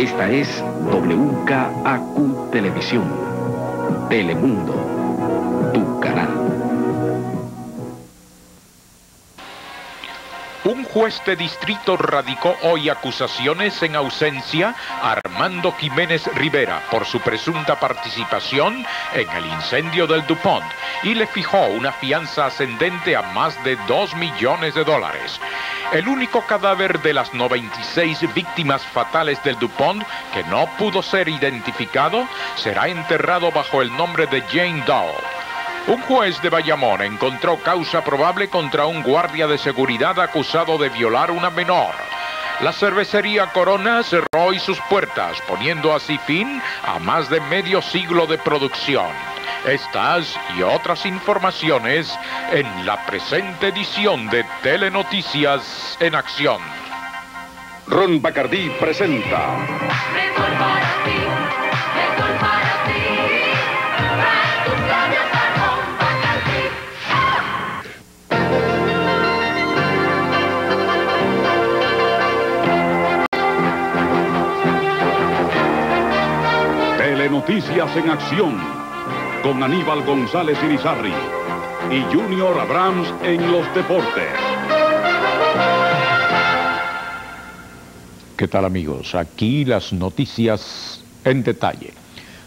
Esta es WKAQ Televisión, Telemundo, tu canal. Un juez de distrito radicó hoy acusaciones en ausencia a Armando Jiménez Rivera por su presunta participación en el incendio del Dupont y le fijó una fianza ascendente a más de $2 millones. El único cadáver de las 96 víctimas fatales del Dupont que no pudo ser identificado será enterrado bajo el nombre de Jane Doe. Un juez de Bayamón encontró causa probable contra un guardia de seguridad acusado de violar una menor. La cervecería Corona cerró hoy sus puertas, poniendo así fin a más de medio siglo de producción. Estas y otras informaciones en la presente edición de Telenoticias en Acción. Ron Bacardí presenta... Mejor para ti, mejor para ti. Trae tus labios a Ron Bacardí. Telenoticias en Acción, con Aníbal González Irizarry y Junior Abrams en los deportes. ¿Qué tal, amigos? Aquí las noticias en detalle.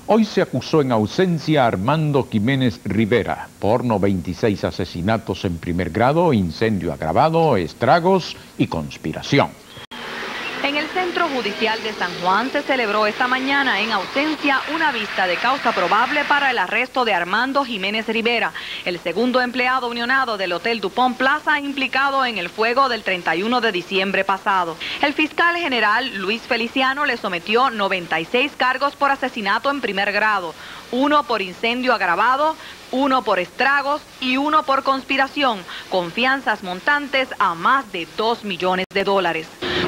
Hoy se acusó en ausencia a Armando Jiménez Rivera por 96 asesinatos en primer grado, incendio agravado, estragos y conspiración. En el Centro Judicial de San Juan se celebró esta mañana en ausencia una vista de causa probable para el arresto de Armando Jiménez Rivera, el segundo empleado unionado del Hotel Dupont Plaza implicado en el fuego del 31 de diciembre pasado. El fiscal general Luis Feliciano le sometió 96 cargos por asesinato en primer grado, 1 por incendio agravado, 1 por estragos y 1 por conspiración, con fianzas montantes a más de $2 millones.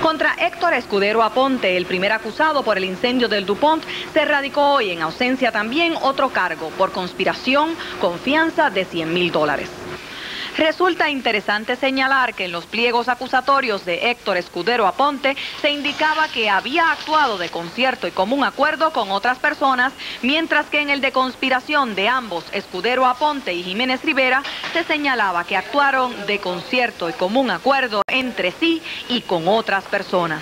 Contra Héctor Escudero Aponte, el primer acusado por el incendio del Dupont, se radicó hoy en ausencia también otro cargo por conspiración con fianza de $100.000. Resulta interesante señalar que en los pliegos acusatorios de Héctor Escudero Aponte se indicaba que había actuado de concierto y común acuerdo con otras personas, mientras que en el de conspiración de ambos, Escudero Aponte y Jiménez Rivera, se señalaba que actuaron de concierto y común acuerdo entre sí y con otras personas.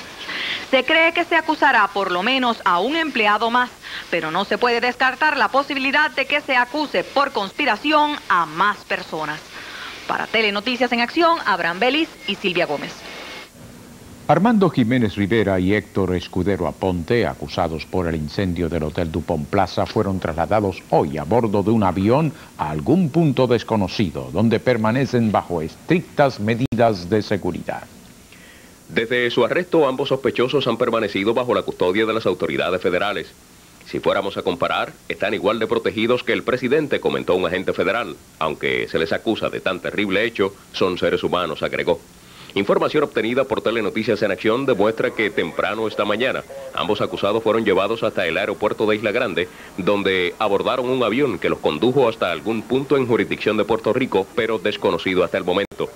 Se cree que se acusará por lo menos a un empleado más, pero no se puede descartar la posibilidad de que se acuse por conspiración a más personas. Para Telenoticias en Acción, Abraham Vélez y Silvia Gómez. Armando Jiménez Rivera y Héctor Escudero Aponte, acusados por el incendio del Hotel Dupont Plaza, fueron trasladados hoy a bordo de un avión a algún punto desconocido, donde permanecen bajo estrictas medidas de seguridad. Desde su arresto, ambos sospechosos han permanecido bajo la custodia de las autoridades federales. Si fuéramos a comparar, están igual de protegidos que el presidente, comentó un agente federal. Aunque se les acusa de tan terrible hecho, son seres humanos, agregó. Información obtenida por Telenoticias en Acción demuestra que temprano esta mañana, ambos acusados fueron llevados hasta el aeropuerto de Isla Grande, donde abordaron un avión que los condujo hasta algún punto en jurisdicción de Puerto Rico, pero desconocido hasta el momento.